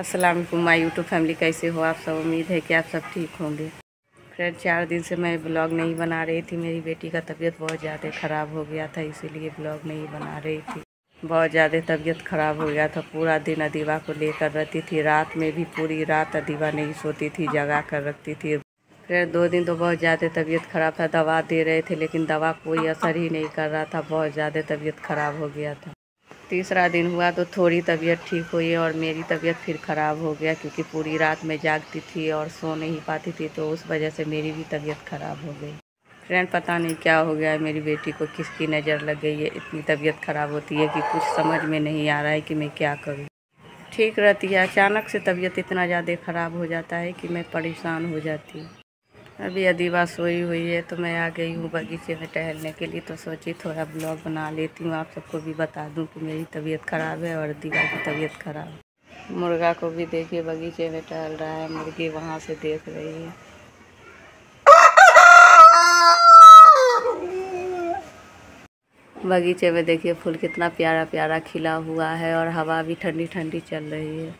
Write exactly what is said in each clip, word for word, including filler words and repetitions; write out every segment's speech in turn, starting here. अस्सलाम वालेकुम my YouTube family, कैसे हो आप सब। उम्मीद है कि आप सब ठीक होंगे। फ्रेंड, चार दिन से मैं ब्लॉग नहीं बना रही थी। मेरी बेटी का तबीयत बहुत ज़्यादा ख़राब हो गया था, इसीलिए ब्लॉग नहीं बना रही थी। बहुत ज़्यादा तबीयत ख़राब हो गया था। पूरा दिन अदीवा को लेकर रहती थी। रात में भी पूरी रात अदीवा नहीं सोती थी, जगा कर रखती थी। फिर दो दिन तो बहुत ज़्यादा तबीयत ख़राब था। दवा दे रहे थे लेकिन दवा कोई असर ही नहीं कर रहा था। बहुत ज़्यादा तबीयत ख़राब हो गया था। तीसरा दिन हुआ तो थोड़ी तबीयत ठीक हुई और मेरी तबीयत फिर ख़राब हो गया, क्योंकि पूरी रात मैं जागती थी और सो नहीं पाती थी, तो उस वजह से मेरी भी तबीयत ख़राब हो गई। फ्रेंड, पता नहीं क्या हो गया है मेरी बेटी को, किसकी नज़र लग गई है। इतनी तबीयत ख़राब होती है कि कुछ समझ में नहीं आ रहा है कि मैं क्या करूँ। ठीक रहती है, अचानक से तबीयत इतना ज़्यादा ख़राब हो जाता है कि मैं परेशान हो जाती हूँ। अभी अदीवा सोई हुई है तो मैं आ गई हूँ बगीचे में टहलने के लिए, तो सोची थोड़ा ब्लॉग बना लेती हूँ। आप सबको भी बता दूँ कि मेरी तबीयत ख़राब है और अदीवा की तबीयत ख़राब है। मुर्गा को भी देखिए बगीचे में टहल रहा है, मुर्गी वहाँ से देख रही है। बगीचे में देखिए फूल कितना प्यारा प्यारा खिला हुआ है और हवा भी ठंडी ठंडी चल रही है।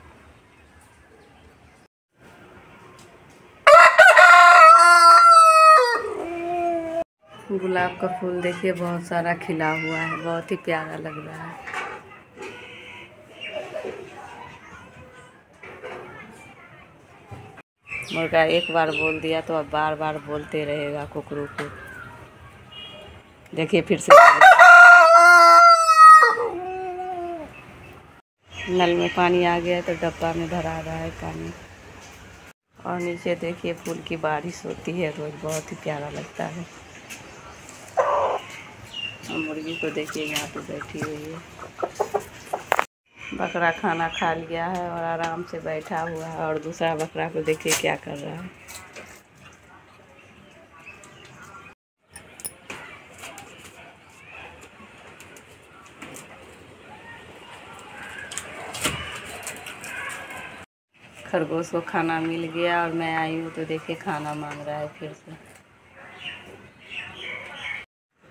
गुलाब का फूल देखिए बहुत सारा खिला हुआ है, बहुत ही प्यारा लग रहा है। मुर्गा एक बार बोल दिया तो अब बार बार बोलते रहेगा कुकरू को। देखिए फिर से नल में पानी आ गया तो डब्बा में भरा रहा है पानी। और नीचे देखिए फूल की बारिश होती है रोज, बहुत ही प्यारा लगता है। मुर्गी को देखिए यहाँ पे बैठी हुई है। बकरा खाना खा लिया है और आराम से बैठा हुआ है, और दूसरा बकरा को देखिए क्या कर रहा है। खरगोश को खाना मिल गया और मैं आई हूँ तो देखिए खाना मांग रहा है फिर से।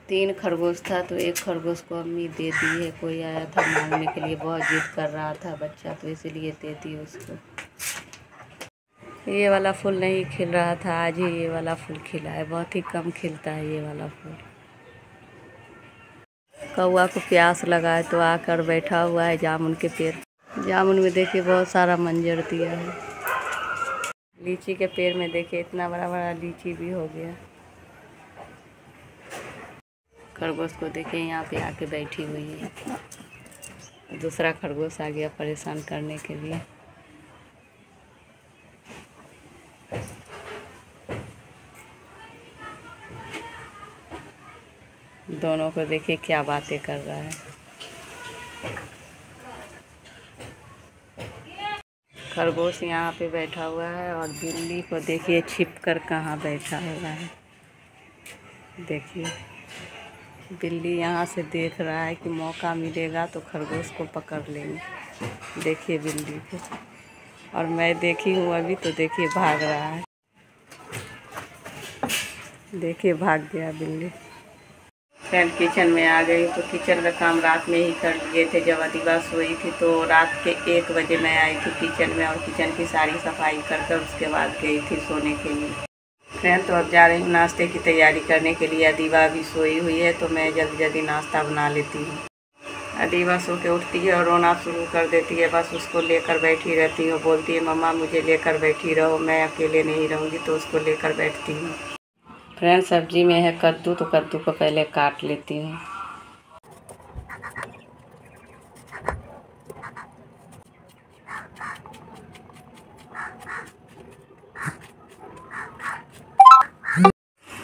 तीन खरगोश था तो एक खरगोश को अम्मी दे दी है। कोई आया था मांगने के लिए, बहुत जिद कर रहा था बच्चा, तो इसीलिए दे दी उसको। ये वाला फूल नहीं खिल रहा था, आज ही ये वाला फूल खिला है। बहुत ही कम खिलता है ये वाला फूल। कौआ को प्यास लगा है तो आकर बैठा हुआ है जामुन के पेड़। जामुन में देखिए बहुत सारा मंजर दिया है। लीची के पेड़ में देखिए इतना बड़ा बड़ा लीची भी हो गया। खरगोश को देखिए यहाँ पे आके बैठी हुई है। दूसरा खरगोश आ गया परेशान करने के लिए। दोनों को देखिए क्या बातें कर रहा है। खरगोश यहाँ पे बैठा हुआ है और बिल्ली को देखिए छिप कर कहाँ बैठा हुआ है। देखिए बिल्ली यहाँ से देख रहा है कि मौका मिलेगा तो खरगोश को पकड़ लेंगे। देखिए बिल्ली को, और मैं देखी हूँ अभी तो देखिए भाग रहा है। देखिए भाग गया बिल्ली। फ्रेंड, किचन में आ गई तो किचन का काम रात में ही कर लिए थे। जब अदीवा सोई थी तो रात के एक बजे मैं आई थी किचन में, और किचन की सारी सफाई कर कर उसके बाद गई थी सोने के लिए। फ्रेंड, तो अब जा रही हूँ नाश्ते की तैयारी करने के लिए। अदीवा भी सोई हुई है तो मैं जल्दी जल्दी नाश्ता बना लेती हूँ। अदीवा सो के उठती है और रोना शुरू कर देती है। बस उसको लेकर बैठी रहती हूँ। बोलती है मम्मा मुझे लेकर बैठी रहो, मैं अकेले नहीं रहूँगी, तो उसको लेकर बैठती हूँ। फ्रेंड, सब्जी में है कद्दू, तो कद्दू को पहले काट लेती हूँ।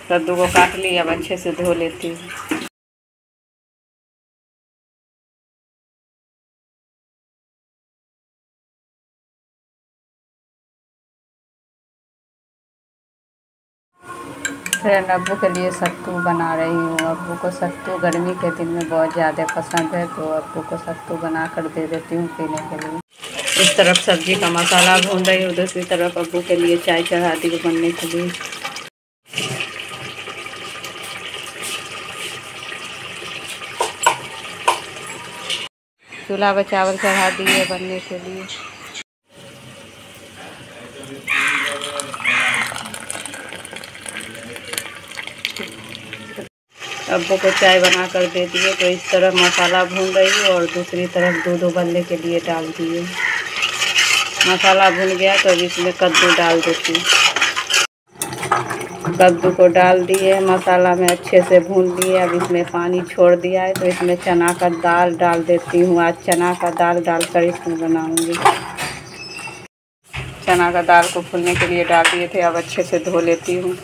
कद्दू को काट ली, अब अच्छे से धो लेती हूँ। फ्रेंड, अब्बू के लिए सत्तू बना रही हूँ। अब्बू को सत्तू गर्मी के दिन में बहुत ज़्यादा पसंद है, तो अब्बू को सत्तू बना कर दे देती हूँ पीने के लिए। इस तरफ सब्जी का मसाला भून रही हूँ, दूसरी तरफ अब्बू के लिए चाय चढ़ा दी हूँ बनने के लिए। चूल्हा पर चावल चढ़ा दिए बनने के लिए। अब्बू को चाय बना कर दे दिए। तो इस तरफ मसाला भून रही है और दूसरी तरफ दूध उबलने के लिए डाल दिए। मसाला भून गया तो अब इसमें कद्दू डाल देती हूँ। कद्दू को डाल दिए, मसाला में अच्छे से भून लिए। अब इसमें पानी छोड़ दिया है तो इसमें चना का दाल डाल देती हूँ। आज चना का दाल डालकर इसमें बनाऊँगी। चना का दाल को फूलने के लिए डाल दिए थे, अब अच्छे से धो लेती हूँ।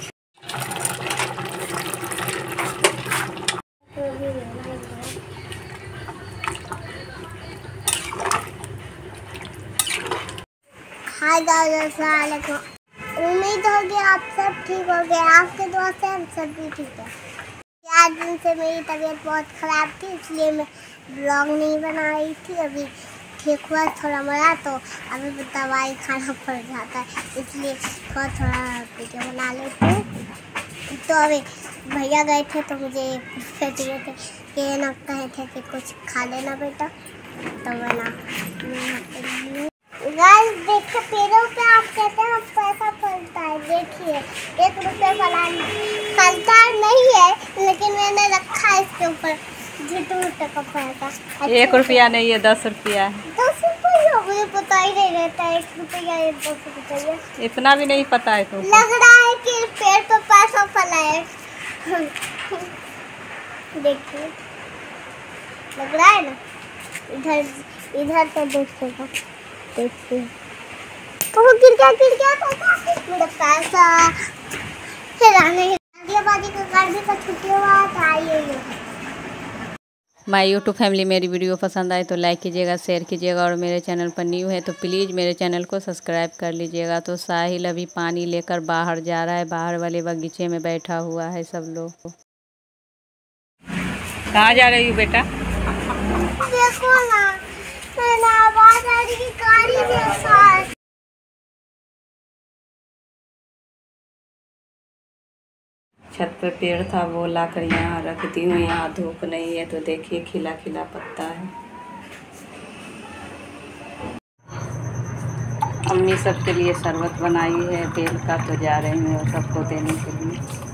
हाय गाइस, अस्सलाम वालेकुम। उम्मीद होगी आप सब ठीक हो गए। आपके दुआ से हम सब भी ठीक है। चार दिन से मेरी तबीयत बहुत ख़राब थी, इसलिए मैं ब्लॉग नहीं बना रही थी। अभी ठीक हुआ थोड़ा मोड़ा, तो अभी दवाई खाना पड़ जाता है, इसलिए थोड़ा थोड़ा वीडियो बना लेती हूँ। तो अभी भैया गए थे तो मुझे पूछते दिए थे कि ना कहे थे कि कुछ खा लेना बेटा, तो बना गाइस। देखिए पेड़ों पे आप कहते हैं पैसा फलता है। देखिए एक रुपये फला फलता नहीं है, लेकिन मैंने रखा है इसके ऊपर झूठ मूठ का पैसा। एक रुपया नहीं है, दस रुपया है। दस रुपया मुझे पता ही नहीं रहता है, एक रुपया या दस रुपया, इतना भी नहीं पता है। तो लग रहा है कि पेड़ पर पैसा फला है। देखिए लग रहा है ना, इधर इधर से देखिएगा। देखते तो वो गिर गया गिर गया तो मेरा पैसा हिलाने हिला बाजी का कार भी छुट्टी हुआ था। ये माय यूट्यूब फैमिली, मेरी वीडियो पसंद आए तो लाइक कीजिएगा, शेयर कीजिएगा और मेरे चैनल पर न्यू है तो प्लीज़ मेरे चैनल को सब्सक्राइब कर लीजिएगा। तो साहिल अभी पानी लेकर बाहर जा रहा है, बाहर वाले बगीचे में बैठा हुआ है। सब लोग कहाँ जा रही हो बेटा? देखो ना आवाज आ रही है गाड़ी के साथ। छत पे पेड़ था, वो लाकर यहाँ रखती हूँ। यहाँ धूप नहीं है तो देखिए खिला खिला पत्ता है। मम्मी सबके लिए शरबत बनाई है बेल का, तो जा रही हूँ और सबको देने के लिए।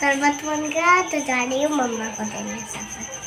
शरबत बन गया तो जा रही हूँ मम्मा को देने।